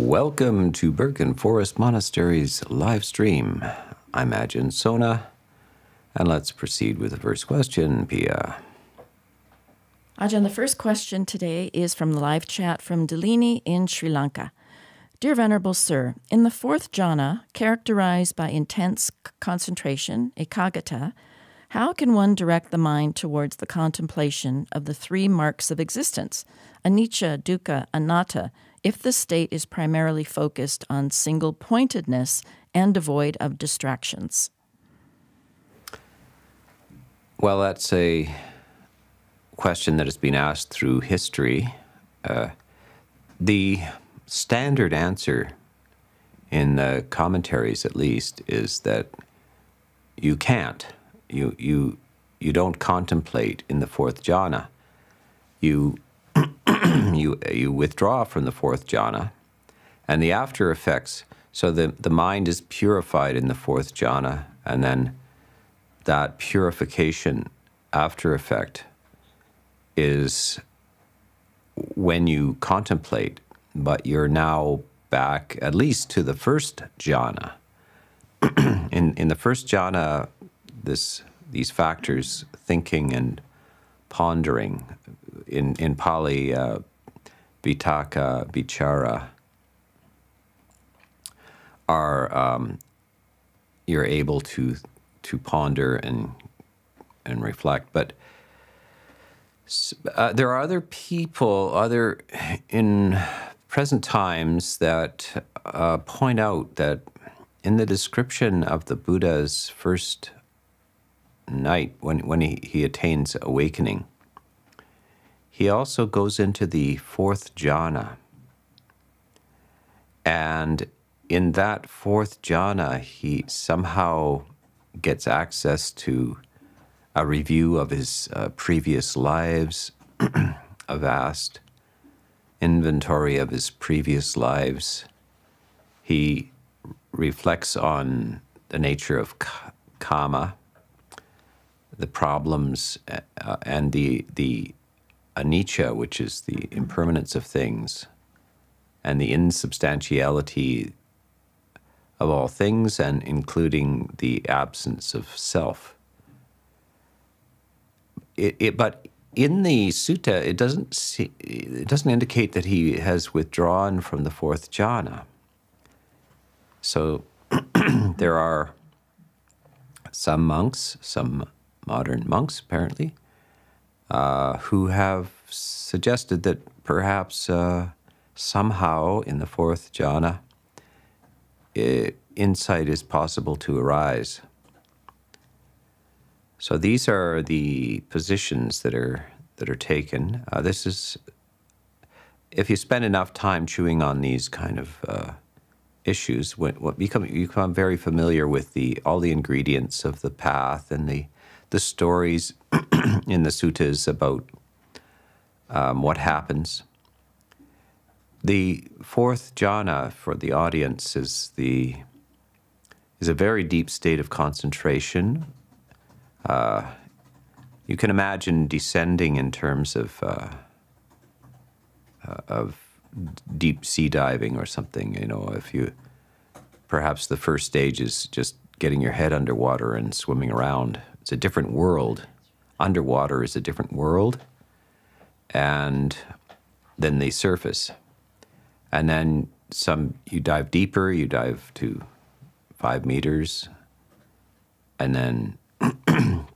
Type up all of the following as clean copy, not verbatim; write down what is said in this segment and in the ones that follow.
Welcome to Bergen Forest Monastery's live stream. I'm Ajahn Sona, and let's proceed with the first question, Pia. Ajahn, the first question today is from the live chat from Delini in Sri Lanka. Dear Venerable Sir, in the fourth jhana, characterized by intense concentration, ekagata, how can one direct the mind towards the contemplation of the three marks of existence, anicca, dukkha, anatta, if the state is primarily focused on single-pointedness and devoid of distractions? Well, that's a question that has been asked through history. The standard answer, in the commentaries at least, is that you can't. You don't contemplate in the fourth jhana. You withdraw from the fourth jhana, and the after effects, so the mind is purified in the fourth jhana, and then that purification after effect is when you contemplate, but you're now back at least to the first jhana. In the first jhana, these factors, thinking and pondering, in Pali, vitaka, vichara, are you're able to ponder and reflect. But there are other people, in present times, that point out that in the description of the Buddha's first night, when he attains awakening, he also goes into the fourth jhana. And in that fourth jhana, he somehow gets access to a review of his previous lives, a vast inventory of his previous lives. He reflects on the nature of karma, the problems, and the anicca, which is the impermanence of things, and the insubstantiality of all things, and including the absence of self. But in the sutta, it doesn't indicate that he has withdrawn from the fourth jhana. So there are some monks, some modern monks, apparently, who have suggested that perhaps somehow in the fourth jhana, insight is possible to arise. So these are the positions that are taken. This is, if you spend enough time chewing on these kind of issues, you become very familiar with all the ingredients of the path and the stories in the suttas about what happens. The fourth jhana, for the audience, is a very deep state of concentration. You can imagine descending in terms of deep sea diving or something. You know, perhaps the first stage is just getting your head underwater and swimming around. It's a different world. Underwater is a different world than the surface. And then you dive deeper, you dive to 5 meters, and then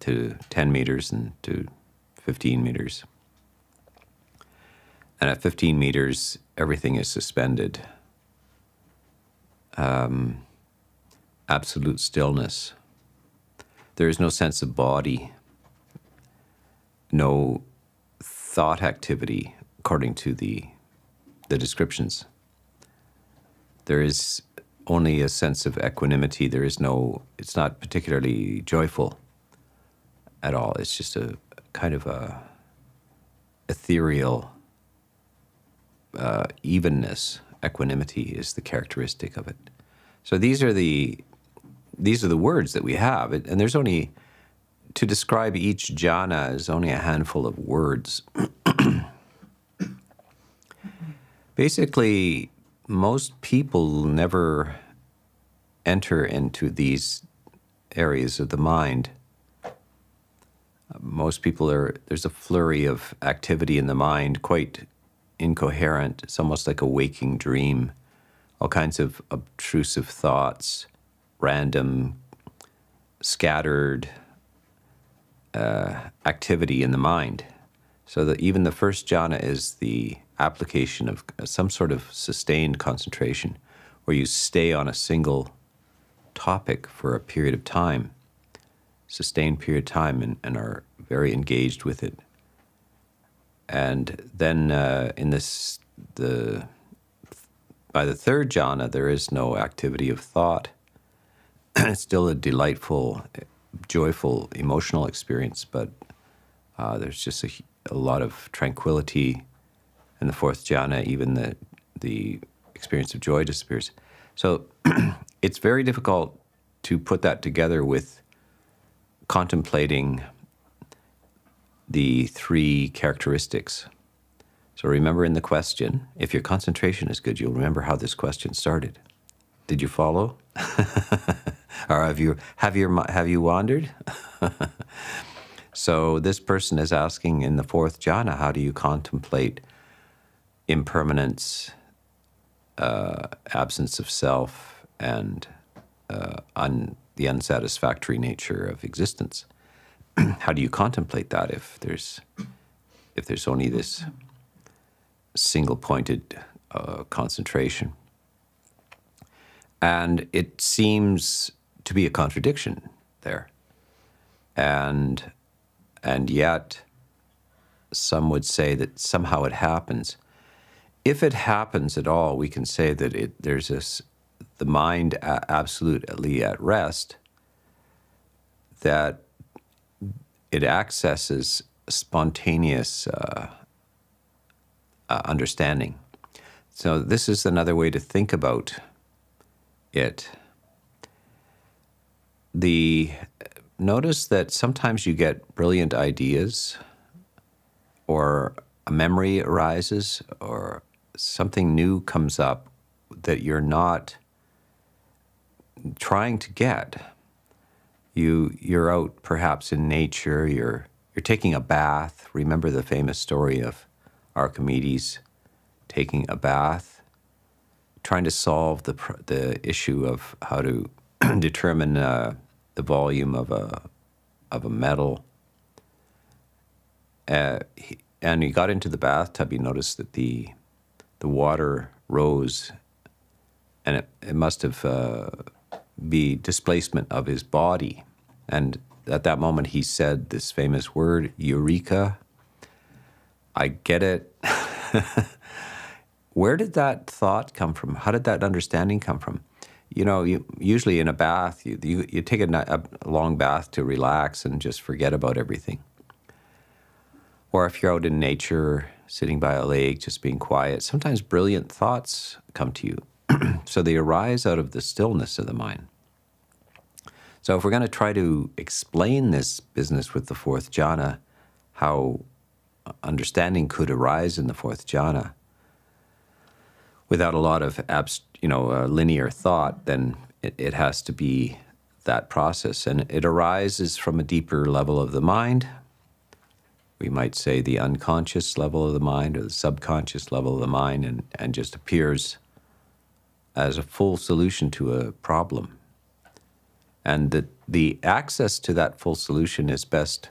to 10 meters and to 15 meters. And at 15 meters, everything is suspended. Absolute stillness. There is no sense of body, no thought activity, according to the descriptions. There is only a sense of equanimity. There is no, it's not particularly joyful at all. It's just a kind of a ethereal evenness. Equanimity is the characteristic of it. So these are the words that we have, and there's only, to describe each jhana is only a handful of words. Basically, most people never enter into these areas of the mind. Most people are, there's a flurry of activity in the mind, quite incoherent. It's almost like a waking dream. All kinds of obtrusive thoughts, random, scattered activity in the mind. So that even the first jhana is the application of some sort of sustained concentration where you stay on a single topic for a period of time, sustained period of time, and are very engaged with it. And then in this, by the third jhana, there is no activity of thought. It's still a delightful, joyful, emotional experience, but there's just a lot of tranquility. In the fourth jhana, even the experience of joy disappears. So it's very difficult to put that together with contemplating the three characteristics. So remember in the question, if your concentration is good, you'll remember how this question started. Did you follow? Or have you wandered? So this person is asking in the fourth jhana, how do you contemplate impermanence, absence of self, and the unsatisfactory nature of existence? How do you contemplate that if there's only this single-pointed concentration? And it seems to be a contradiction there, and yet some would say that somehow it happens. If it happens at all, we can say that there's this, the mind absolutely at rest, that it accesses spontaneous understanding. So this is another way to think about it. Notice that sometimes you get brilliant ideas, or a memory arises, or something new comes up that you're not trying to get. You're out perhaps in nature, you're taking a bath. Remember the famous story of Archimedes taking a bath, trying to solve the issue of how to determine the volume of a metal. And he got into the bathtub. He noticed that the water rose, and it must have be displacement of his body. And at that moment, he said this famous word, "Eureka! I get it." Where did that thought come from? How did that understanding come from? You know, usually in a bath, you take a long bath to relax and just forget about everything. Or if you're out in nature, sitting by a lake, just being quiet, sometimes brilliant thoughts come to you. So they arise out of the stillness of the mind. So if we're going to try to explain this business with the fourth jhana, how understanding could arise in the fourth jhana without a lot of linear thought, then it has to be that process. And it arises from a deeper level of the mind. We might say the unconscious level of the mind or the subconscious level of the mind, and just appears as a full solution to a problem. And that the access to that full solution is best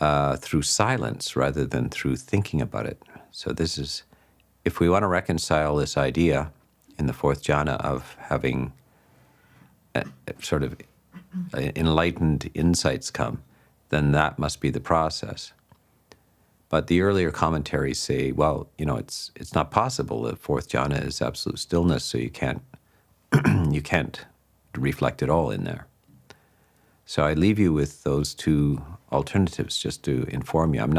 through silence rather than through thinking about it. So this is, if we want to reconcile this idea in the fourth jhana of having sort of enlightened insights come, then that must be the process. But the earlier commentaries say, well, you know, it's not possible. The fourth jhana is absolute stillness, so you can't you can't reflect at all in there. So I leave you with those two alternatives just to inform you. I'm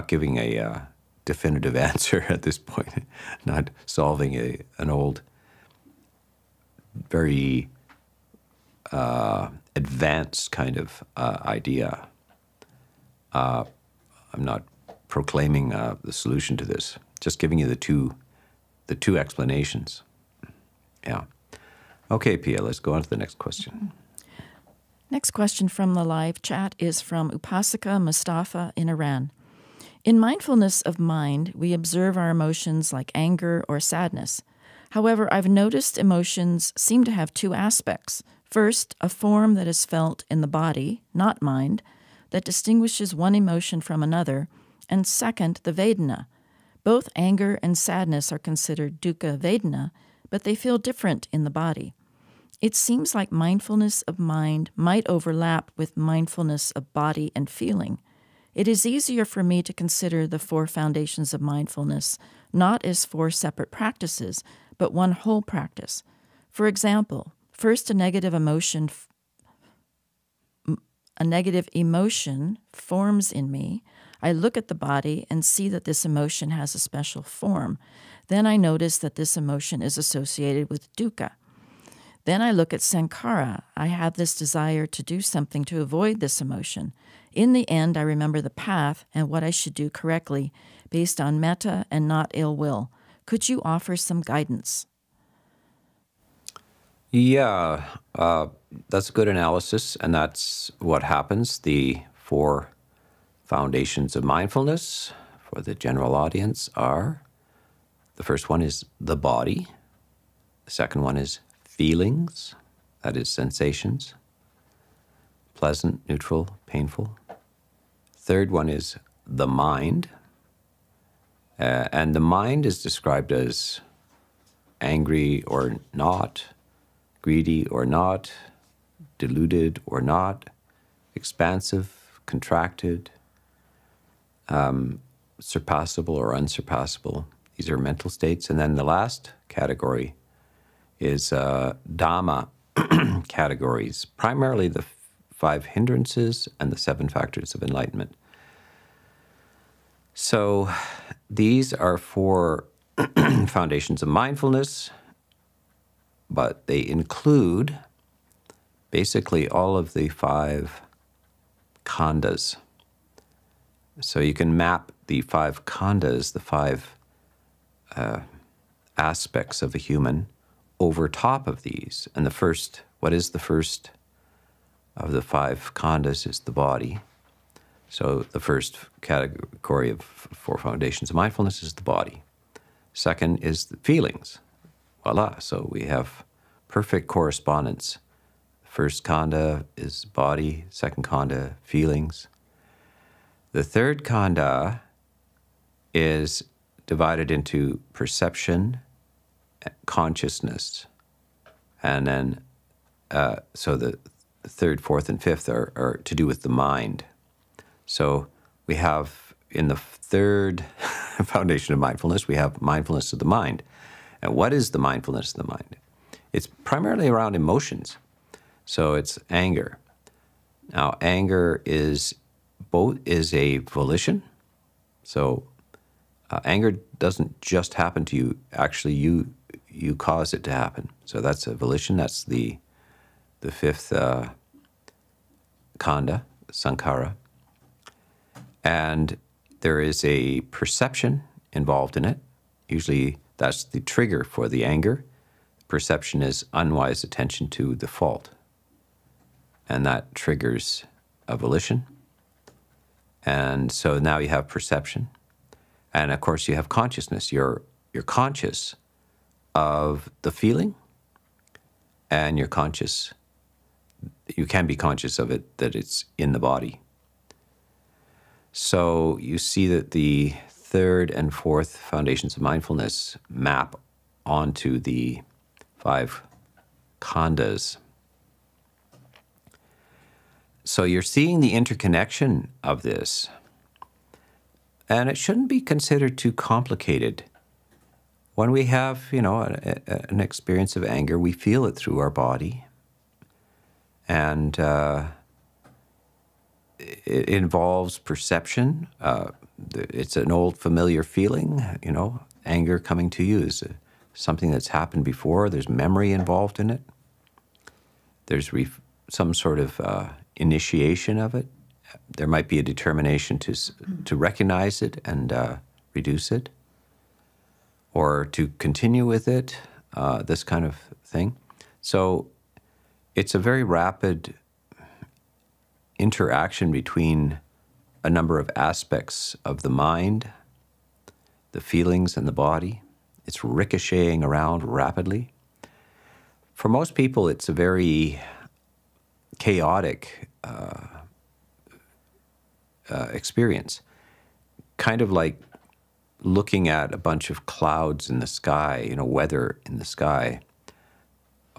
not giving a definitive answer at this point. Not solving an old, very advanced kind of idea. I'm not proclaiming the solution to this, just giving you the two the two explanations. Yeah. Okay, Pia, let's go on to the next question. Mm-hmm. Next question from the live chat is from Upasika Mustafa in Iran. In mindfulness of mind, we observe our emotions like anger or sadness. However, I've noticed emotions seem to have two aspects. First, a form that is felt in the body, not mind, that distinguishes one emotion from another, and second, the Vedana. Both anger and sadness are considered dukkha Vedana, but they feel different in the body. It seems like mindfulness of mind might overlap with mindfulness of body and feeling. It is easier for me to consider the four foundations of mindfulness not as four separate practices, but one whole practice. For example, first a negative emotion forms in me. I look at the body and see that this emotion has a special form. Then I notice that this emotion is associated with dukkha. Then I look at sankhara. I have this desire to do something to avoid this emotion. In the end, I remember the path and what I should do correctly based on metta and not ill will. Could you offer some guidance? Yeah, that's a good analysis, and that's what happens. The four foundations of mindfulness for the general audience are, the first one is the body, the second one is feelings, that is sensations, pleasant, neutral, painful. Third one is the mind. And the mind is described as angry or not, greedy or not, deluded or not, expansive, contracted, surpassable or unsurpassable. These are mental states. And then the last category is Dhamma categories, primarily the five hindrances and the seven factors of enlightenment. So these are four foundations of mindfulness, but they include basically all of the five khandhas. So you can map the five khandhas, the five aspects of a human, over top of these. And the first, what is the first of the five khandhas is the body. So the first category of four foundations of mindfulness is the body. Second is the feelings. Voila, so we have perfect correspondence. First khandha is body, second khandha, feelings. The third khandha is divided into perception, consciousness, and then so the third, fourth, and fifth are to do with the mind. So we have in the third foundation of mindfulness, we have mindfulness of the mind. And what is the mindfulness of the mind? It's primarily around emotions. So it's anger. Now anger is a volition. So anger doesn't just happen to you. Actually, you cause it to happen. So that's a volition. That's the fifth khandha, sankhara. And there is a perception involved in it. Usually that's the trigger for the anger. Perception is unwise attention to the fault. And that triggers a volition. And so now you have perception. And of course you have consciousness. You're conscious of the feeling, and you can be conscious of it, that it's in the body. So you see that the third and fourth foundations of mindfulness map onto the five khandhas. So you're seeing the interconnection of this, and it shouldn't be considered too complicated. When we have, an experience of anger, we feel it through our body, and it involves perception. It's an old familiar feeling, anger coming to you is something that's happened before. There's memory involved in it. There's some sort of initiation of it. There might be a determination to recognize it and reduce it. or to continue with it, this kind of thing. So it's a very rapid interaction between a number of aspects of the mind, the feelings, and the body. It's ricocheting around rapidly. For most people, it's a very chaotic experience, kind of like looking at a bunch of clouds in the sky, you know, weather in the sky.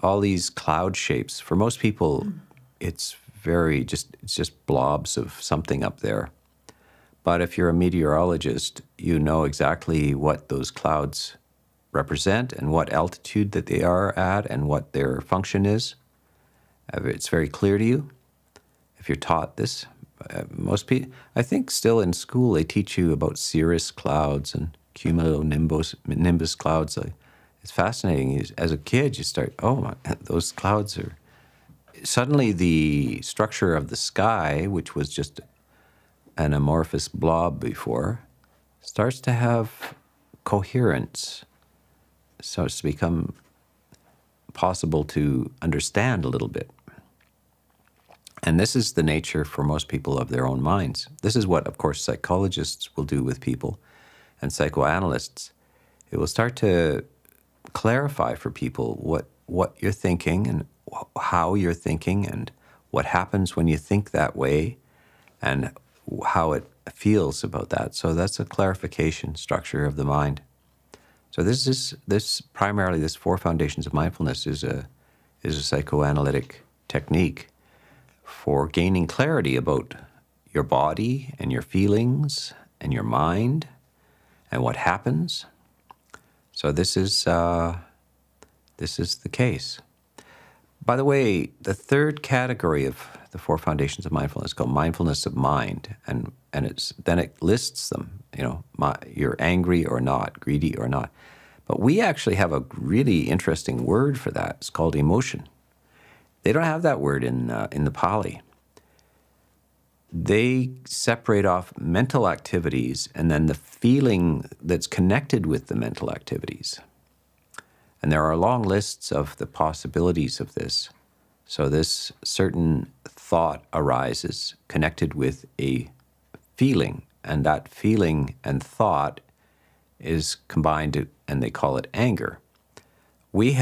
All these cloud shapes. For most people, it's very just blobs of something up there. But if you're a meteorologist, you know exactly what those clouds represent and what altitude that they are at and what their function is. It's very clear to you if you're taught this. Most people, I think, still in school they teach you about cirrus clouds and cumulonimbus clouds. It's fascinating. As a kid, you start, oh my, those clouds are. Suddenly, the structure of the sky, which was just an amorphous blob before, starts to have coherence. It starts to become possible to understand a little bit. And this is the nature for most people of their own minds. This is what, of course, psychologists will do with people and psychoanalysts. It will start to clarify for people what you're thinking and how you're thinking and what happens when you think that way and how it feels about that. So that's a clarification structure of the mind. So this primarily, this Four Foundations of Mindfulness is a psychoanalytic technique for gaining clarity about your body and your feelings and your mind and what happens. So this is the case. By the way, the third category of the Four Foundations of Mindfulness is called mindfulness of mind, and it lists them. You know, you're angry or not, greedy or not. But we actually have a really interesting word for that. It's called emotion. They don't have that word in the Pali. They separate off mental activities and then the feeling that's connected with the mental activities. And there are long lists of the possibilities of this. So this certain thought arises connected with a feeling, and that feeling and thought is combined, and they call it anger. We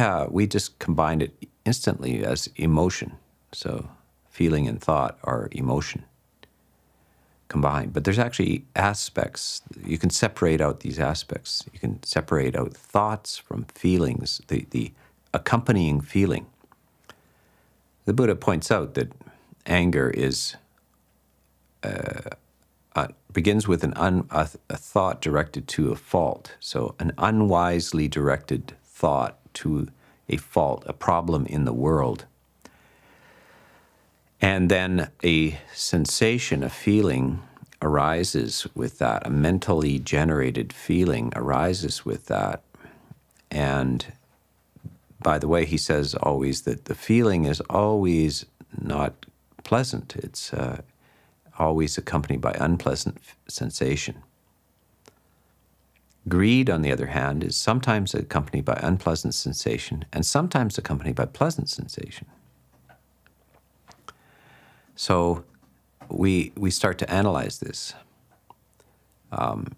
just combined it instantly as emotion. So feeling and thought are emotion combined. But there's actually aspects. You can separate out these aspects. You can separate out thoughts from feelings, the accompanying feeling. The Buddha points out that anger is begins with a thought directed to a fault. So an unwisely directed thought to a fault, a problem in the world. And then a sensation, a feeling arises with that, a mentally generated feeling arises with that. And by the way, he says always that the feeling is always not pleasant. It's always accompanied by unpleasant sensation. Greed, on the other hand, is sometimes accompanied by unpleasant sensation and sometimes accompanied by pleasant sensation. So we start to analyze this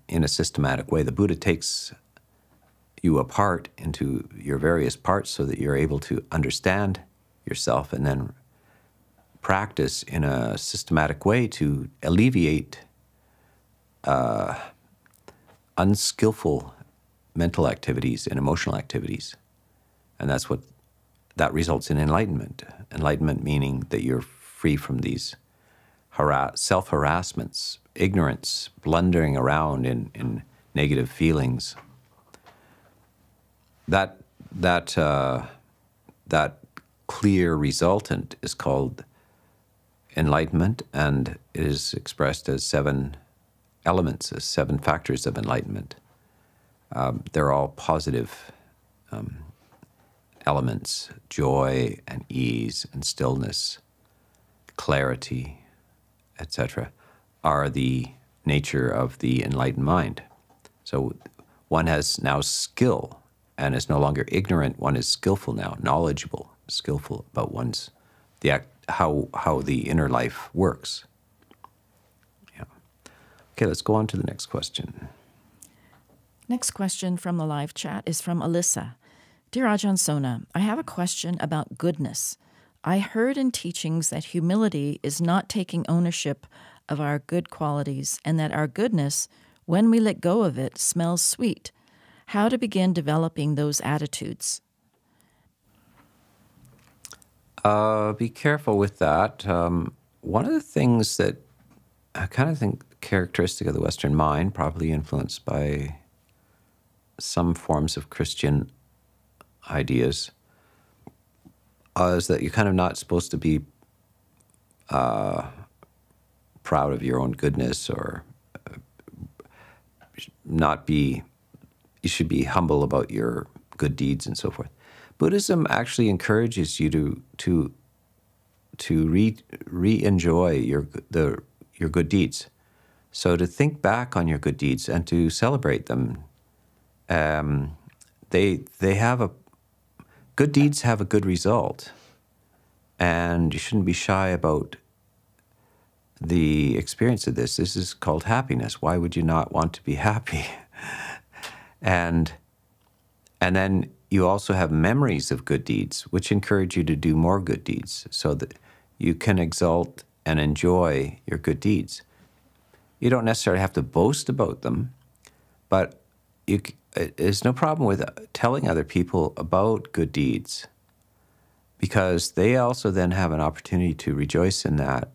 in a systematic way. The Buddha takes you apart into your various parts so that you're able to understand yourself and then practice in a systematic way to alleviate unskillful mental activities and emotional activities. And that's what that results in enlightenment. Enlightenment meaning that you're free from these self-harassments, ignorance, blundering around in negative feelings. That clear resultant is called enlightenment, and it is expressed as seven elements, as seven factors of enlightenment. They're all positive elements: joy and ease and stillness, clarity, etc., are the nature of the enlightened mind. So one has now skill and is no longer ignorant. One is skillful now, knowledgeable, skillful about one's, how the inner life works. Yeah. Okay, let's go on to the next question. Next question from the live chat is from Alyssa. Dear Ajahn Sona, I have a question about goodness. I heard in teachings that humility is not taking ownership of our good qualities and that our goodness, when we let go of it, smells sweet. How to begin developing those attitudes? Be careful with that. One of the things that I kind of think characteristic of the Western mind, probably influenced by some forms of Christian ideas, is that you're kind of not supposed to be proud of your own goodness, or not be, you should be humble about your good deeds and so forth. Buddhism actually encourages you to re-enjoy your good deeds. So to think back on your good deeds and to celebrate them. They have a, good deeds have a good result, and you shouldn't be shy about the experience of this. This is called happiness. Why would you not want to be happy? And then you also have memories of good deeds, which encourage you to do more good deeds so that you can exalt and enjoy your good deeds. You don't necessarily have to boast about them, but you, there's no problem with telling other people about good deeds, because they also then have an opportunity to rejoice in that,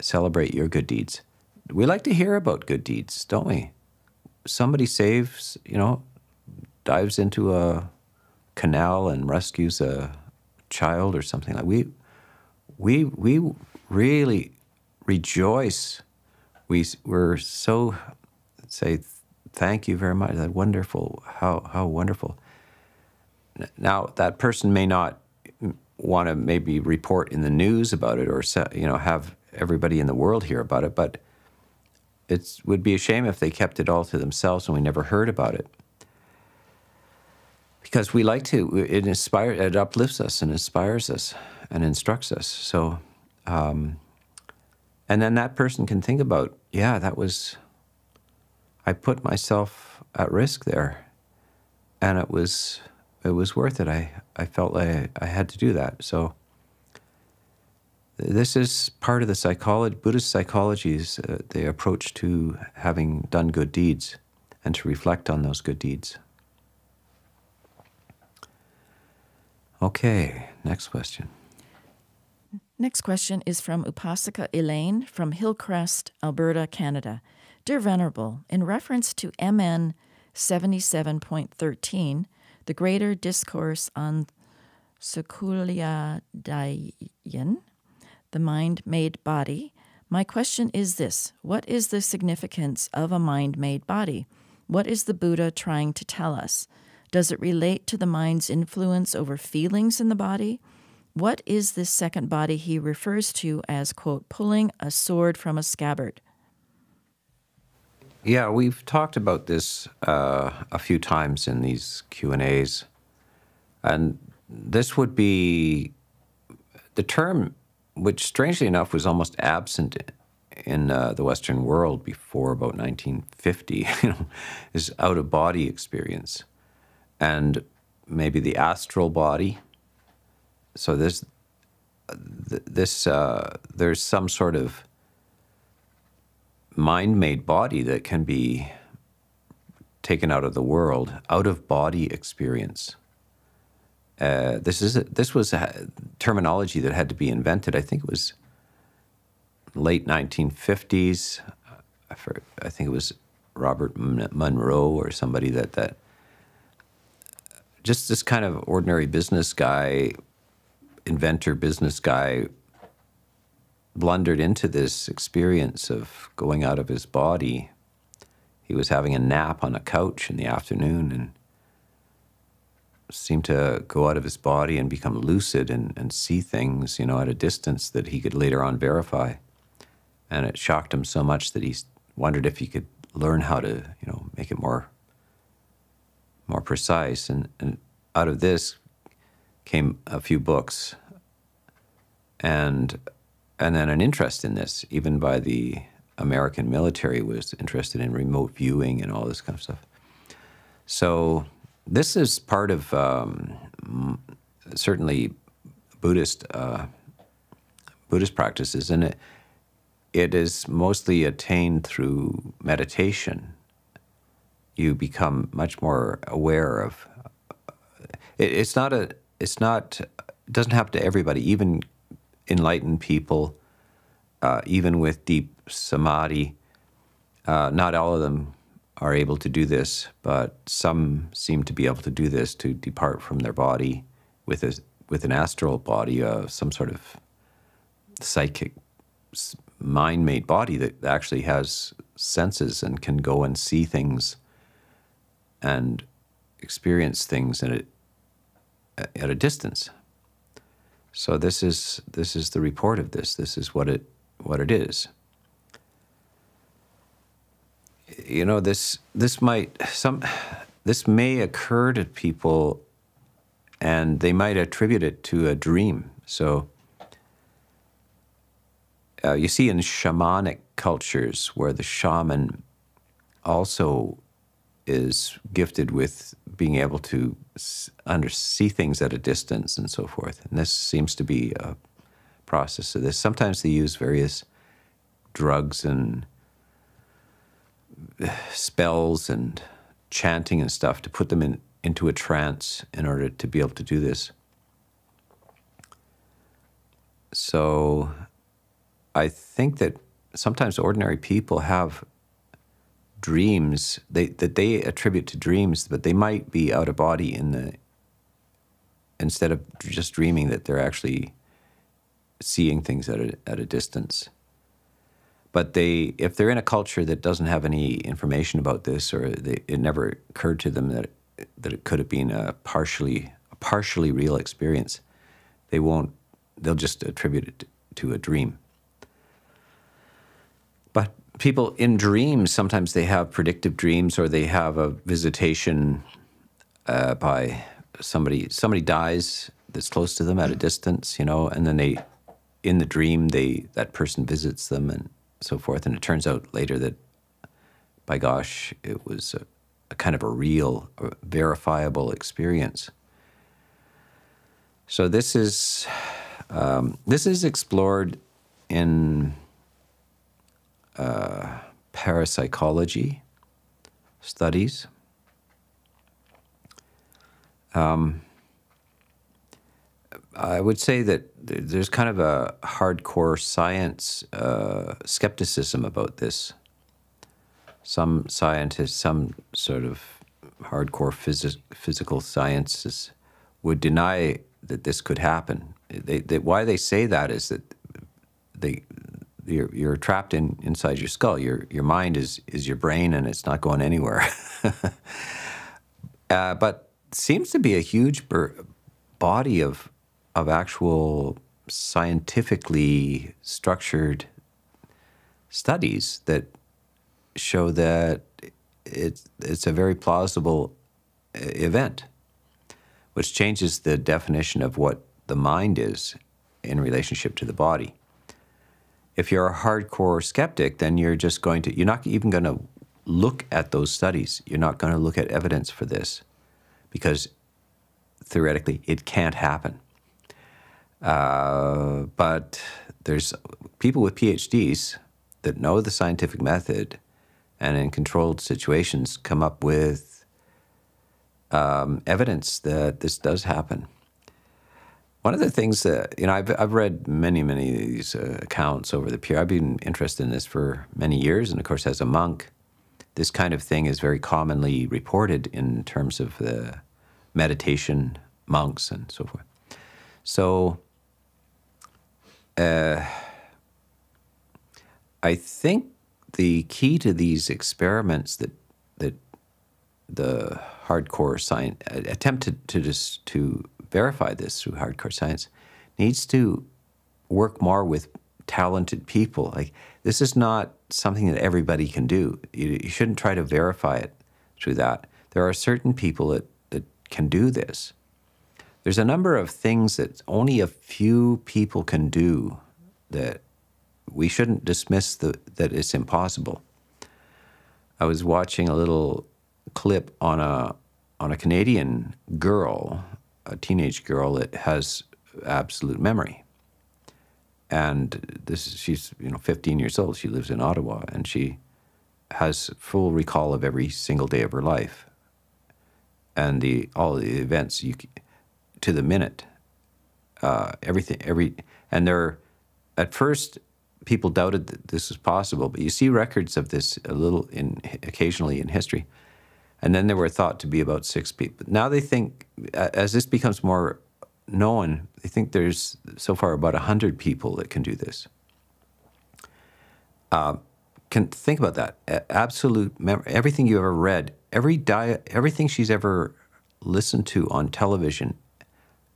celebrate your good deeds. We like to hear about good deeds, don't we? Somebody saves, you know, dives into a canal and rescues a child or something like that. We really rejoice. We're so, say, thank you very much. That wonderful, how wonderful. Now, that person may not want to maybe report in the news about it, or, you know, have everybody in the world hear about it, but it would be a shame if they kept it all to themselves and we never heard about it. Because we like to, it uplifts us and inspires us and instructs us. So, and then that person can think about, yeah, that was, I put myself at risk there, and it was worth it. I felt like I had to do that. So this is part of the psychology, Buddhist psychology's the approach to having done good deeds and to reflect on those good deeds. Okay, next question. Next question is from Upasika Elaine from Hillcrest, Alberta, Canada. Dear Venerable, in reference to MN 77.13, the Greater Discourse on Sakuliyadayin, the Mind Made Body, my question is this: what is the significance of a mind made body? What is the Buddha trying to tell us? Does it relate to the mind's influence over feelings in the body? What is this second body he refers to as, quote, pulling a sword from a scabbard? Yeah, we've talked about this a few times in these Q&As, and this would be the term which, strangely enough, was almost absent in the Western world before about 1950, you know, is out-of-body experience, and maybe the astral body. So there's some sort of mind-made body that can be taken out of the world, out-of-body experience. This was a terminology that had to be invented. I think it was late 1950s. I think it was Robert Monroe or somebody that just this kind of ordinary business guy, inventor business guy, blundered into this experience of going out of his body. He was having a nap on a couch in the afternoon and seemed to go out of his body and become lucid and see things, you know, at a distance that he could later on verify. And it shocked him so much that he wondered if he could learn how to, you know, make it more more precise. And out of this came a few books and then an interest in this, even by the American military was interested in remote viewing and all this kind of stuff. So this is part of certainly Buddhist practices, and it is mostly attained through meditation. You become much more aware of it. It doesn't happen to everybody. Even enlightened people, even with deep samadhi, not all of them are able to do this, but some seem to be able to do this, to depart from their body with a with an astral body, some sort of psychic mind-made body that actually has senses and can go and see things and experience things at a distance. So this is the report of this. This is what it is. You know, this may occur to people, and they might attribute it to a dream. So you see in shamanic cultures where the shaman also is gifted with being able to see things at a distance and so forth. And this seems to be a process of this. Sometimes they use various drugs and spells and chanting and stuff to put them into a trance in order to be able to do this. So I think that sometimes ordinary people have dreams that they attribute to dreams, but they might be out of body instead of just dreaming, that they're actually seeing things at a distance. But if they're in a culture that doesn't have any information about this, or it never occurred to them that it could have been a partially real experience, they'll just attribute it to a dream. But people in dreams, sometimes they have predictive dreams, or they have a visitation by somebody. Somebody dies that's close to them at a distance, you know, and then in the dream, that person visits them and so forth. And it turns out later that, by gosh, it was a kind of a real, verifiable experience. So this is explored in parapsychology studies. I would say that there's kind of a hardcore science skepticism about this. Some scientists, some sort of hardcore physical sciences would deny that this could happen. Why they say that is that you're trapped inside your skull. Your mind is your brain, and it's not going anywhere. But seems to be a huge body of actual scientifically structured studies that show that it's a very plausible event, which changes the definition of what the mind is in relationship to the body. If you're a hardcore skeptic, then you're not even going to look at those studies. You're not going to look at evidence for this, because theoretically it can't happen. But there's people with PhDs that know the scientific method, and in controlled situations come up with evidence that this does happen. One of the things that, you know, I've read many of these accounts over the period. I've been interested in this for many years, and of course as a monk, this kind of thing is very commonly reported in terms of the meditation monks and so forth. So I think the key to these experiments that the hardcore science attempted to verify this through hardcore science needs to work more with talented people. Like, this is not something that everybody can do. You shouldn't try to verify it through that. There are certain people that can do this. There's a number of things that only a few people can do that we shouldn't dismiss that it's impossible. I was watching a little clip on a Canadian girl, a teenage girl that has absolute memory. And she's 15 years old. She lives in Ottawa, and she has full recall of every single day of her life, and all the events to the minute, everything, and at first people doubted that this was possible, but you see records of this occasionally in history, and then there were thought to be about 6 people. Now they think, as this becomes more known, they think there's so far about 100 people that can do this. Think about that. Absolute memory, everything you ever read, everything she's ever listened to on television,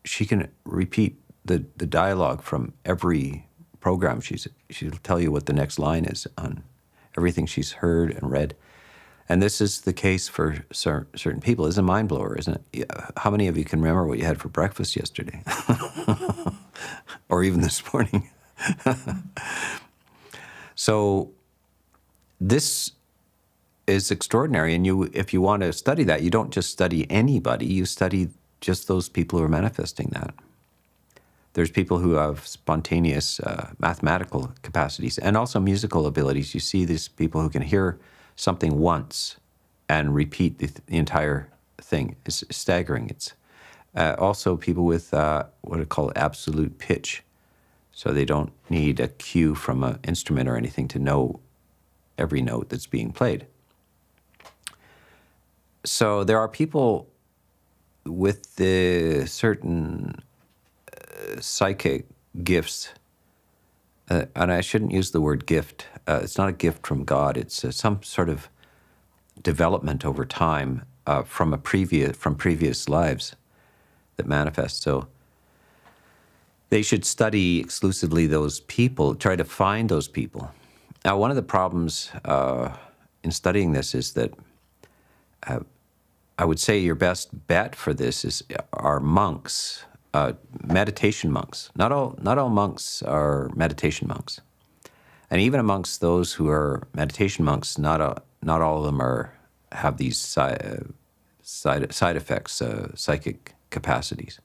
she can repeat the dialogue from every program. She'll tell you what the next line is on everything she's heard and read. And this is the case for certain people. It's a mind blower, isn't it? How many of you can remember what you had for breakfast yesterday? Or even this morning? So, this is extraordinary, and if you want to study that, you don't just study anybody, you study just those people who are manifesting that. There's people who have spontaneous mathematical capacities and also musical abilities. You see these people who can hear something once and repeat the entire thing. It's staggering. It's also people with what I call absolute pitch. So they don't need a cue from an instrument or anything to know every note that's being played. So there are people with the certain psychic gifts, and I shouldn't use the word gift. It's not a gift from God. It's some sort of development over time from previous lives that manifest. So they should study exclusively those people, try to find those people. Now, one of the problems in studying this is that I would say your best bet for this are monks, meditation monks. Not all monks are meditation monks, and even amongst those who are meditation monks, not all of them have these side effects, psychic capacities.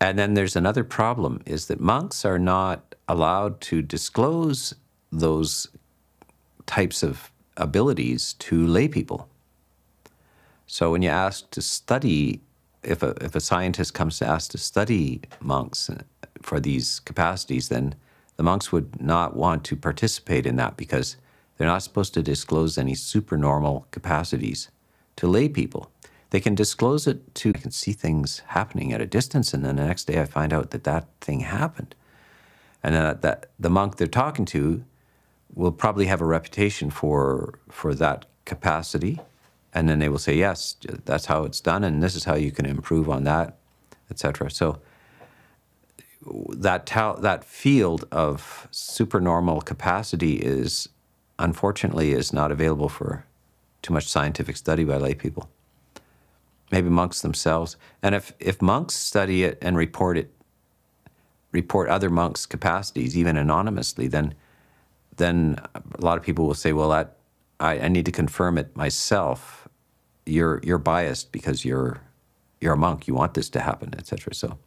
And then there's another problem: is that monks are not allowed to disclose those types of abilities to lay people. So when you ask to study, if a scientist comes to ask to study monks for these capacities, then the monks would not want to participate in that because they're not supposed to disclose any supernormal capacities to lay people. They can disclose it to, I can see things happening at a distance, and then the next day I find out that thing happened. And then that the monk they're talking to will probably have a reputation for that capacity, and then they will say, yes, that's how it's done, and this is how you can improve on that, etc. So that field of supernormal capacity is, unfortunately, is not available for too much scientific study by lay people. Maybe monks themselves, and if monks study it and report other monks' capacities, even anonymously, then a lot of people will say, well, I need to confirm it myself. You're biased because you're a monk. You want this to happen, etc. So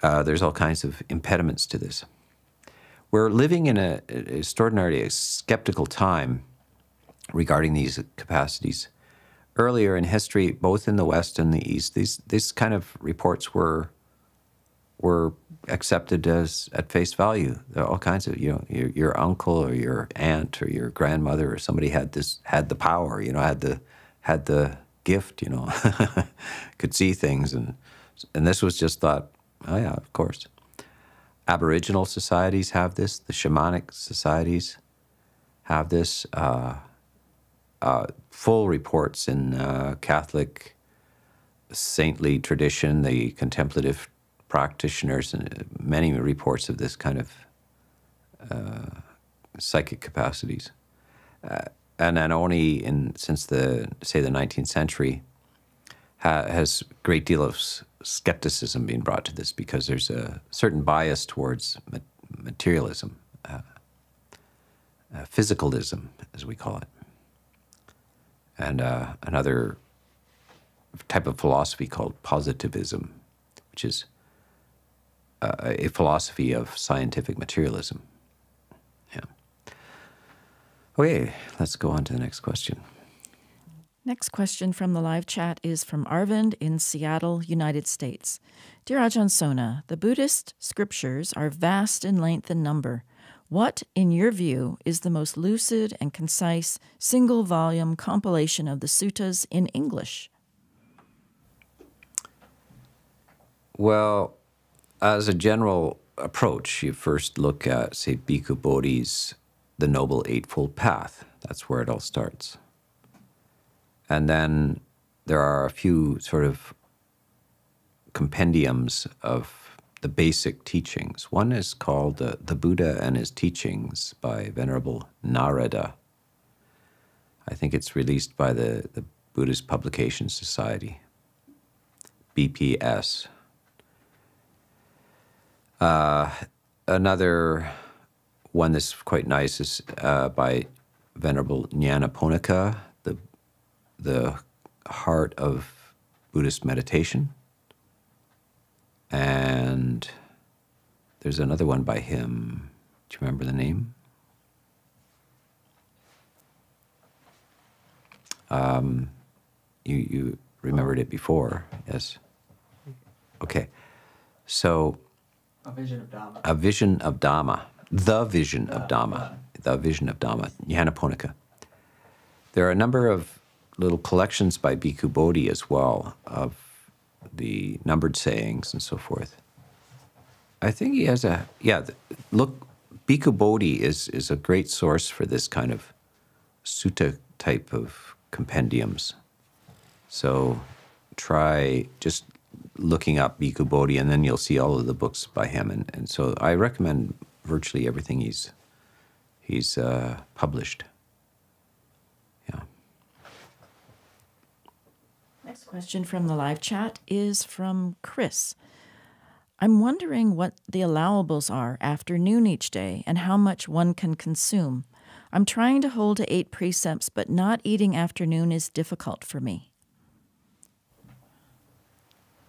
there's all kinds of impediments to this. We're living in an extraordinarily skeptical time regarding these capacities. Earlier in history, both in the West and the East, these kind of reports were accepted as at face value. There are all kinds of, your uncle or your aunt or your grandmother or somebody had the power, had the gift, could see things, and this was just thought, oh yeah, of course. Aboriginal societies have this. The shamanic societies have this. Full reports in Catholic saintly tradition, the contemplative practitioners, and many reports of this kind of psychic capacities. and not only since the 19th century, has a great deal of skepticism being brought to this because there's a certain bias towards materialism, physicalism, as we call it, and another type of philosophy called positivism, which is a philosophy of scientific materialism. Yeah. Okay, let's go on to the next question. Next question from the live chat is from Arvind in Seattle, United States. Dear Ajahn Sona, the Buddhist scriptures are vast in length and number. What, in your view, is the most lucid and concise single-volume compilation of the suttas in English? Well, as a general approach, you first look at, say, Bhikkhu Bodhi's The Noble Eightfold Path. That's where it all starts. And then there are a few sort of compendiums of the basic teachings. One is called The Buddha and His Teachings by Venerable Narada. I think it's released by the Buddhist Publication Society, BPS. Another one that's quite nice is by Venerable Nyanaponika, The Heart of Buddhist Meditation. And there's another one by him. Do you remember the name? You remembered it before, yes? Okay. So, A Vision of Dhamma. A Vision of Dhamma. The Vision of Dhamma. The Vision of Dhamma, Nyanaponika. There are a number of little collections by Bhikkhu Bodhi as well of the numbered sayings and so forth. I think he has a, yeah, look, Bhikkhu Bodhi is a great source for this kind of sutta type of compendiums. So try just looking up Bhikkhu Bodhi and then you'll see all of the books by him. And so I recommend virtually everything he's published. Next question from the live chat is from Chris. I'm wondering what the allowables are after noon each day and how much one can consume. I'm trying to hold to 8 precepts, but not eating after noon is difficult for me.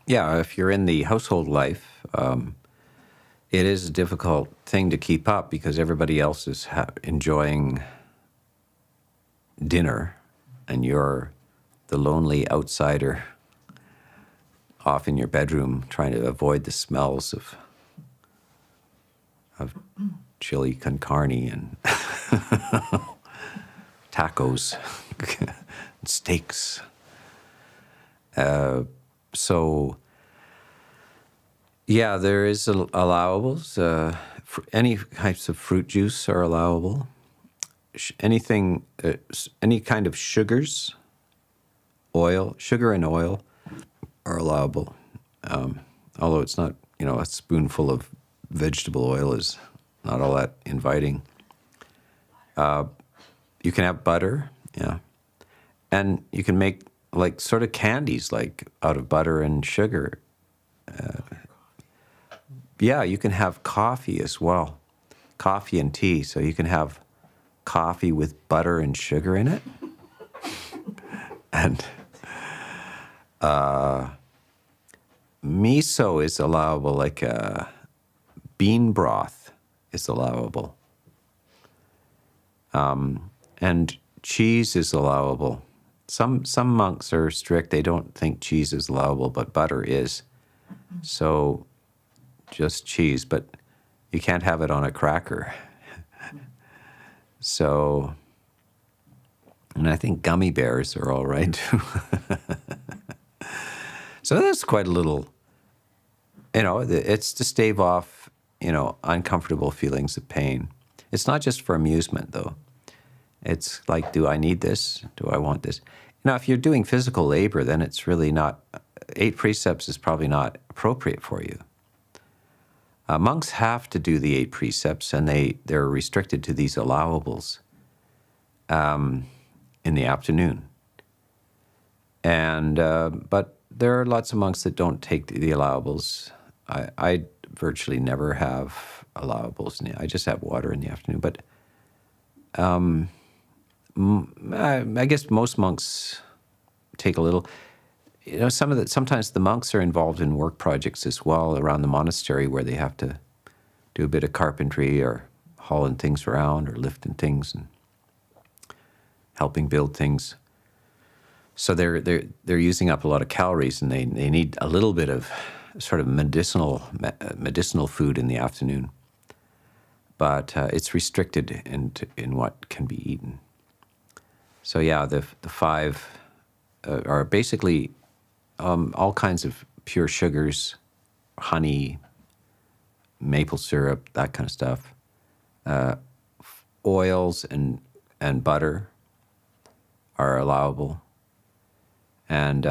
Yeah, if you're in the household life, it is a difficult thing to keep up because everybody else is enjoying dinner and you're the lonely outsider off in your bedroom trying to avoid the smells of chili con carne and tacos and steaks. So, yeah, there is allowables. Any types of fruit juice are allowable. Anything, any kind of sugars, oil, sugar and oil are allowable, although it's not, you know, a spoonful of vegetable oil is not all that inviting. You can have butter, yeah. And you can make like sort of candies like out of butter and sugar. Yeah, you can have coffee as well, coffee and tea. So you can have coffee with butter and sugar in it. And miso is allowable, like bean broth is allowable. And cheese is allowable. Some monks are strict. They don't think cheese is allowable, but butter is. So just cheese, but you can't have it on a cracker. So, and I think gummy bears are all right too. So that's quite a little, you know, it's to stave off, you know, uncomfortable feelings of pain. It's not just for amusement though. It's like, do I need this? Do I want this? You know, if you're doing physical labor, then it's really not, 8 precepts is probably not appropriate for you. Monks have to do the 8 precepts and they're restricted to these allowables. in the afternoon. And but there are lots of monks that don't take the allowables. I virtually never have allowables. I just have water in the afternoon. But I guess most monks take a little. You know, sometimes the monks are involved in work projects as well around the monastery, where they have to do a bit of carpentry or hauling things around or lifting things and helping build things. So they're using up a lot of calories, and they need a little bit of sort of medicinal food in the afternoon. But it's restricted in what can be eaten. So yeah, the five are basically all kinds of pure sugars, honey, maple syrup, that kind of stuff, oils and butter are allowable, and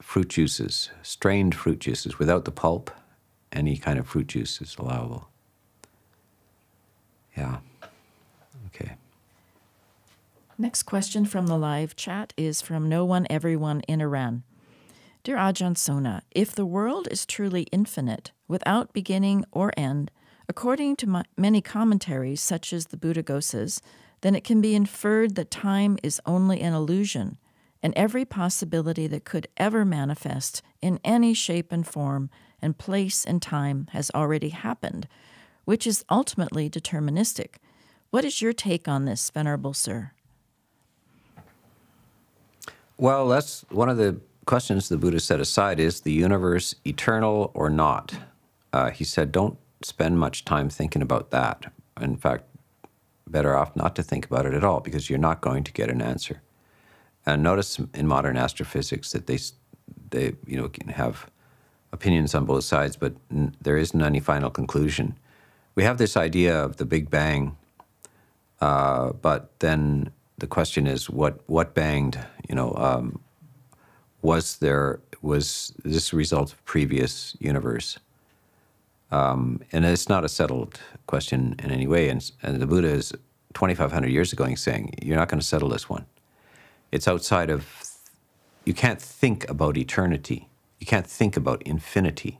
fruit juices, strained fruit juices without the pulp. Any kind of fruit juice is allowable. Yeah. Okay. Next question from the live chat is from No One Everyone in Iran. Dear Ajahn Sona, if the world is truly infinite, without beginning or end, according to many commentaries, such as the Buddhaghosa's, then it can be inferred that time is only an illusion, and every possibility that could ever manifest in any shape and form and place and time has already happened, which is ultimately deterministic. What is your take on this, Venerable Sir? Well, that's one of the questions the Buddha set aside: is the universe eternal or not? He said, don't spend much time thinking about that. In fact, better off not to think about it at all, because you're not going to get an answer. And notice in modern astrophysics that they can have opinions on both sides, but there isn't any final conclusion. We have this idea of the Big Bang, but then the question is, what banged? Was this a result of previous universe? And it's not a settled question in any way. And the Buddha is 2,500 years ago saying, you're not going to settle this one. It's outside of, you can't think about eternity. You can't think about infinity.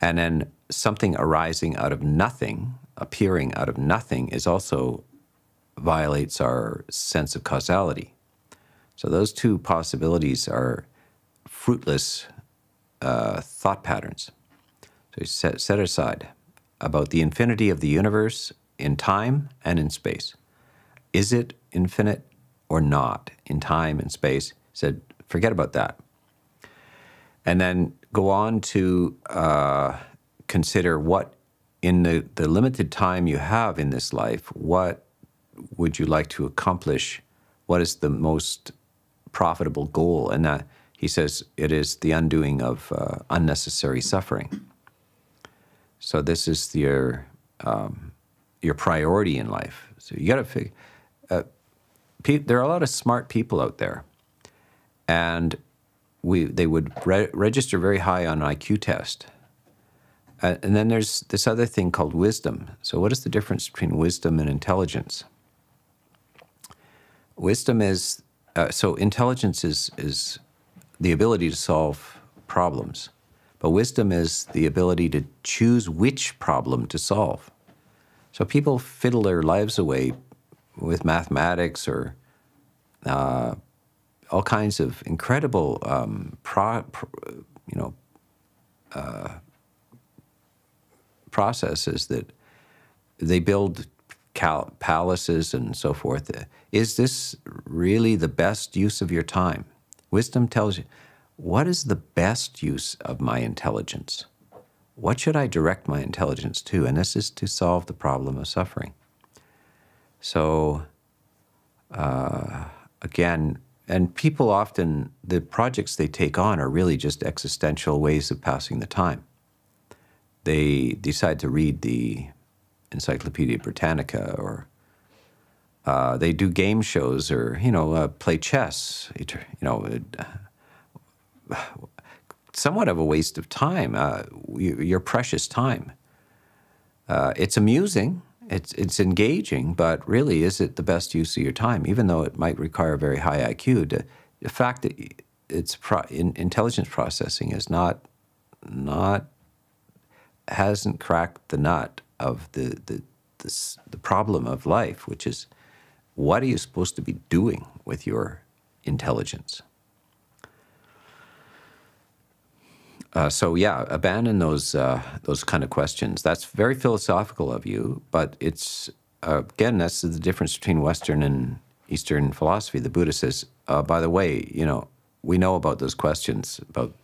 And then something arising out of nothing, appearing out of nothing, is also violates our sense of causality. So those two possibilities are fruitless thought patterns. So you set aside about the infinity of the universe in time and in space. Is it infinite or not in time and space? Said, forget about that. And then go on to consider what, in the limited time you have in this life, what would you like to accomplish? What is the most profitable goal? And that, he says, it is the undoing of unnecessary suffering. So this is your priority in life. So you got to figure. There are a lot of smart people out there, and they would register very high on an IQ test. And then there's this other thing called wisdom. So what is the difference between wisdom and intelligence? Wisdom is so intelligence is the ability to solve problems, but wisdom is the ability to choose which problem to solve. So people fiddle their lives away with mathematics or all kinds of incredible processes that they build. Palaces and so forth. Is this really the best use of your time? Wisdom tells you, what is the best use of my intelligence? What should I direct my intelligence to? And this is to solve the problem of suffering. So again, and people often, the projects they take on are really just existential ways of passing the time. They decide to read the Encyclopedia Britannica, or they do game shows, or play chess. Somewhat of a waste of time, your precious time. It's amusing. It's engaging, but really, is it the best use of your time? Even though it might require a very high IQ, the fact that it's intelligence processing is hasn't cracked the nut of the problem of life, which is, what are you supposed to be doing with your intelligence? So yeah, abandon those kind of questions. That's very philosophical of you, but it's again, that's the difference between Western and Eastern philosophy. The Buddha says, by the way, you know, we know about those questions about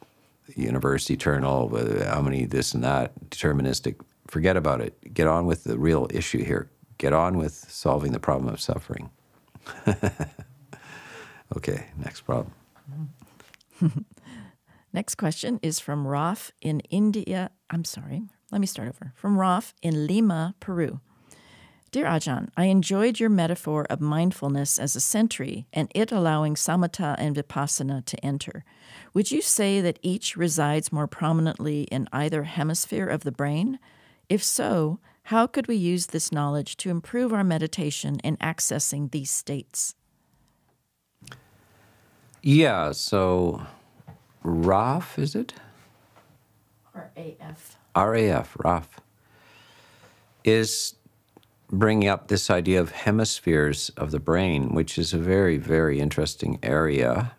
the universe, eternal, how many this and that, deterministic. Forget about it. Get on with the real issue here. Get on with solving the problem of suffering. Okay, next problem. Next question is from Roth in India. I'm sorry, let me start over. From Roth in Lima, Peru. Dear Ajahn, I enjoyed your metaphor of mindfulness as a sentry and it allowing samatha and vipassana to enter. Would you say that each resides more prominently in either hemisphere of the brain? If so, how could we use this knowledge to improve our meditation in accessing these states? Yeah, so... Raf, is it? R-A-F. R-A-F, Raf, is bringing up this idea of hemispheres of the brain, which is a very, very interesting area.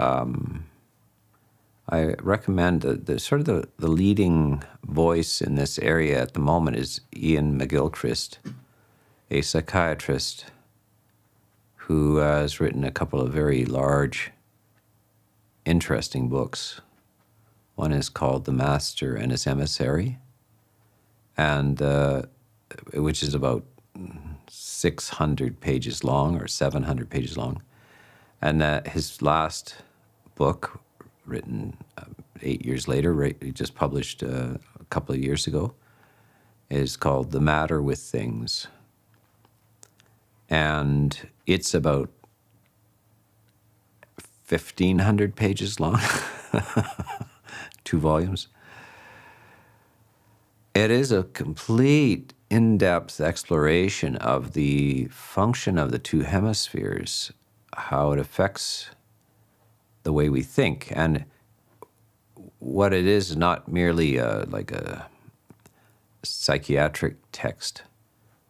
I recommend the leading voice in this area at the moment is Ian McGilchrist, a psychiatrist who has written a couple of very large, interesting books. One is called The Master and His Emissary, and which is about 600 pages long or 700 pages long. And his last book, written 8 years later, just published a couple of years ago, is called The Matter with Things. And it's about 1,500 pages long, 2 volumes. It is a complete in-depth exploration of the function of the two hemispheres, how it affects the way we think. And what it is not merely like a psychiatric text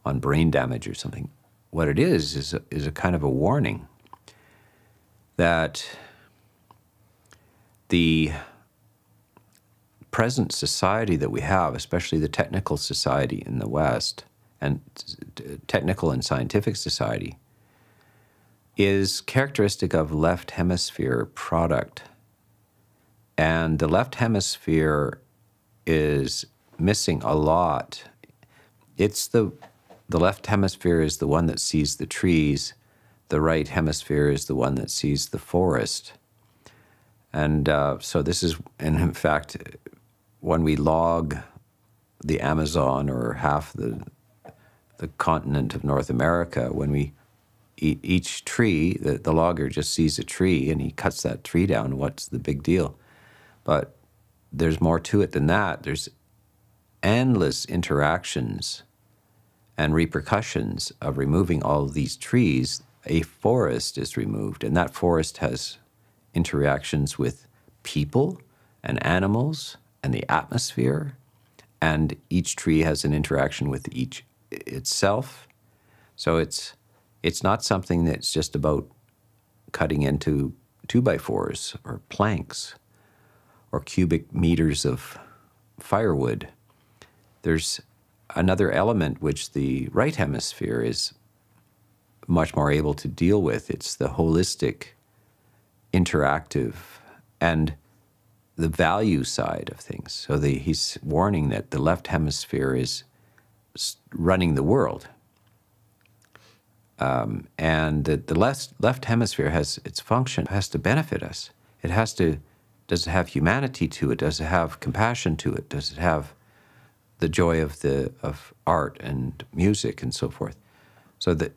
on brain damage or something. What it is a kind of a warning that the present society that we have, especially the technical society in the West, and technical and scientific society, is characteristic of left hemisphere product. And the left hemisphere is missing a lot. It's the left hemisphere is the one that sees the trees. The right hemisphere is the one that sees the forest. And so this is, and in fact, when we log the Amazon or half the continent of North America, when we each tree, the logger just sees a tree and he cuts that tree down. What's the big deal? But there's more to it than that. There's endless interactions and repercussions of removing all of these trees. A forest is removed, and that forest has interactions with people and animals and the atmosphere, and each tree has an interaction with each itself. So it's not something that's just about cutting into 2x4s or planks or cubic meters of firewood. There's another element which the right hemisphere is much more able to deal with. It's the holistic, interactive, and the value side of things. So he's warning that the left hemisphere is running the world. And that the left hemisphere has its function, has to benefit us. It has to, does it have humanity to it? Does it have compassion to it? Does it have the joy of art and music and so forth? So that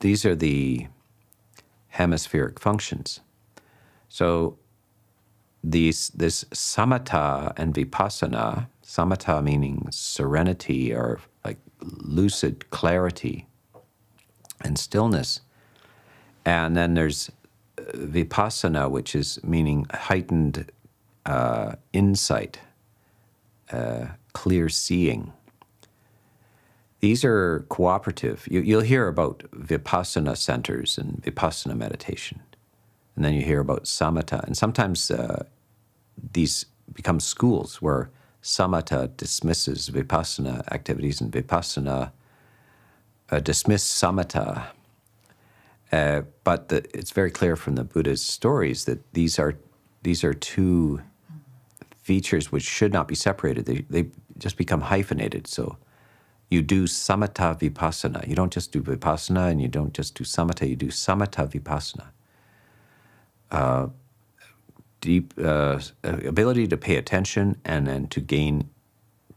these are the hemispheric functions. So this samatha and vipassana, samatha meaning serenity or like lucid clarity and stillness. And then there's vipassana, which is meaning heightened insight, clear seeing. These are cooperative. You'll hear about vipassana centers and vipassana meditation. And then you hear about samatha. And sometimes these become schools where samatha dismisses vipassana activities and vipassana dismiss samatha. But it's very clear from the Buddha's stories that these are two features which should not be separated. They just become hyphenated. So you do samatha vipassana. You don't just do vipassana, and you don't just do samatha. You do samatha vipassana. Deep ability to pay attention and then to gain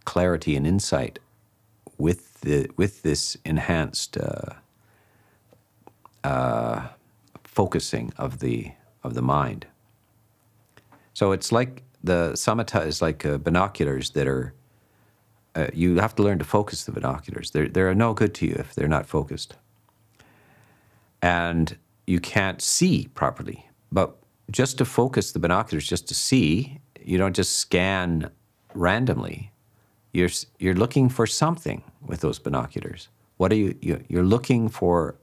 clarity and insight with this enhanced focusing of the mind. So it's like the samatha is like binoculars that are. You have to learn to focus the binoculars. They're no good to you if they're not focused. And you can't see properly. But just to focus the binoculars, just to see, you don't just scan randomly. You're looking for something with those binoculars. What are you're looking for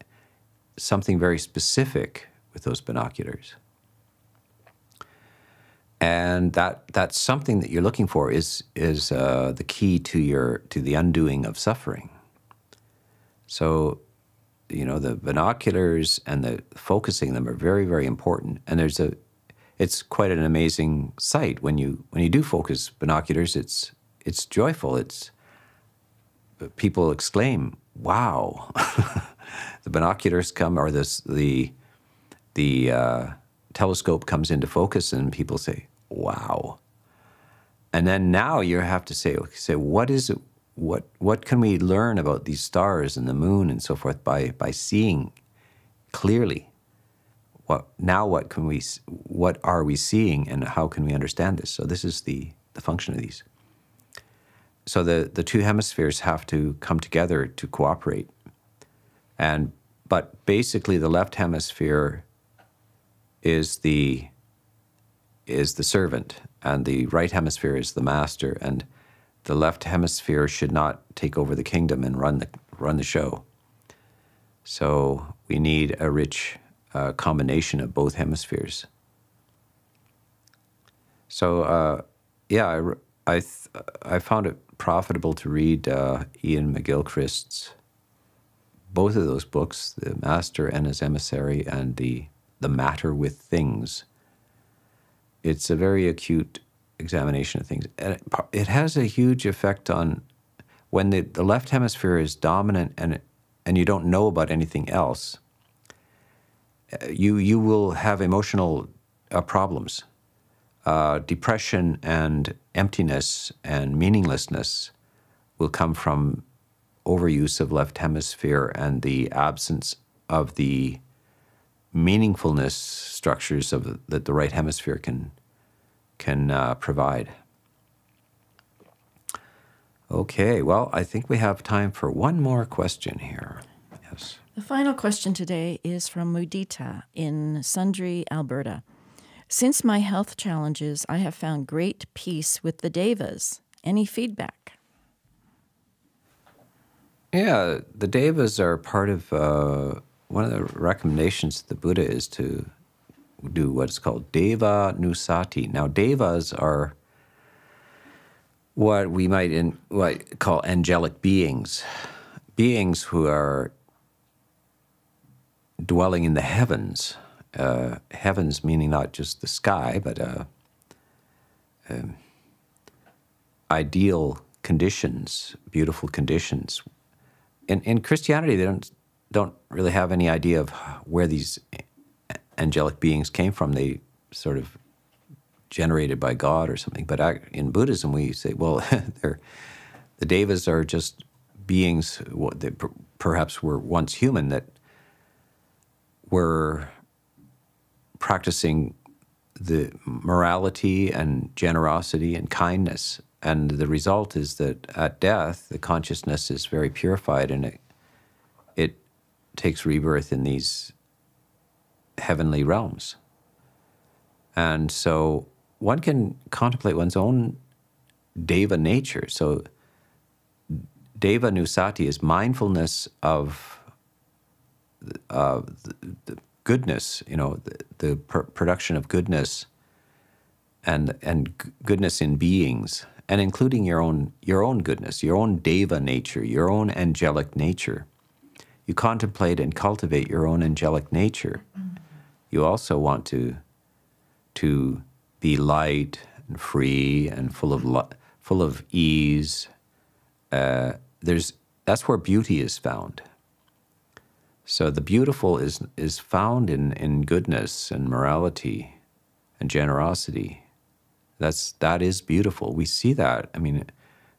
something very specific with those binoculars. And that something that you're looking for is the key to the undoing of suffering. So, you know, the binoculars and the focusing them are very, very important. And it's quite an amazing sight when you do focus binoculars. It's joyful. People exclaim, "Wow!" The binoculars come, or the telescope comes into focus, and people say, "Wow!" And then now you have to say, "What is it? What can we learn about these stars and the moon and so forth by seeing clearly? What are we seeing, and how can we understand this?" So this is the function of these. So the two hemispheres have to come together to cooperate, but basically the left hemisphere is the servant, and the right hemisphere is the master, and the left hemisphere should not take over the kingdom and run the show. So we need a rich combination of both hemispheres. So I found it profitable to read Ian McGilchrist's both of those books, The Master and His Emissary and The Matter with Things. It's a very acute examination of things. And it has a huge effect on when the left hemisphere is dominant and you don't know about anything else, you will have emotional problems. Depression and emptiness and meaninglessness will come from overuse of left hemisphere and the absence of the meaningfulness structures that the right hemisphere can provide. Okay, well, I think we have time for one more question here. Yes. The final question today is from Mudita in Sundry, Alberta. Since my health challenges, I have found great peace with the devas. Any feedback? Yeah, the devas are part of... one of the recommendations of the Buddha is to do what's called deva nusati. Now, devas are what we might call angelic beings who are dwelling in the heavens. Heavens meaning not just the sky, but ideal conditions, beautiful conditions. In Christianity, they don't really have any idea of where these angelic beings came from. They sort of generated by God or something. But in Buddhism, we say, well, the devas are just beings that perhaps were once human that were practicing the morality and generosity and kindness And the result is that at death, the consciousness is very purified, and it takes rebirth in these heavenly realms. And so one can contemplate one's own deva nature. So deva nusati is mindfulness of the goodness, you know, the production of goodness and goodness in beings, and including your own goodness, your own deva nature, your own angelic nature. You contemplate and cultivate your own angelic nature. You also want to be light and free and full of ease. That's where beauty is found. So the beautiful is found in goodness and morality and generosity. That is beautiful. We see that. I mean,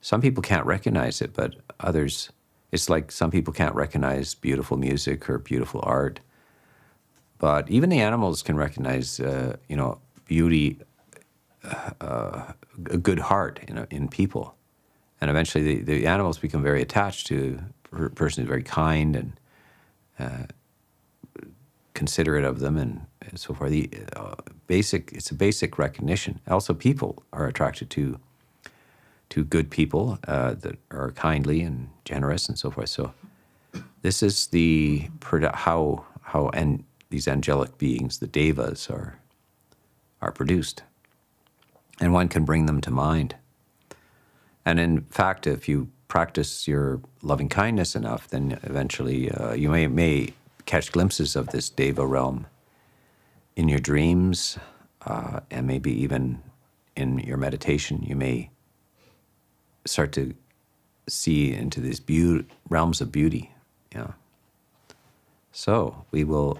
some people can't recognize it, but others. It's like some people can't recognize beautiful music or beautiful art, but even the animals can recognize, you know, beauty, a good heart in people. And eventually the animals become very attached to a person who's very kind and considerate of them and so forth. It's a basic recognition. Also, people are attracted to good people that are kindly and generous and so forth. So this is how these angelic beings, the devas, are produced. And one can bring them to mind. And in fact, if you practice your loving kindness enough, then eventually you may catch glimpses of this deva realm in your dreams, and maybe even in your meditation. You may start to see into these realms of beauty. Yeah. So we will.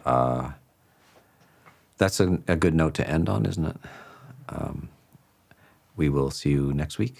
That's a good note to end on, isn't it? We will see you next week.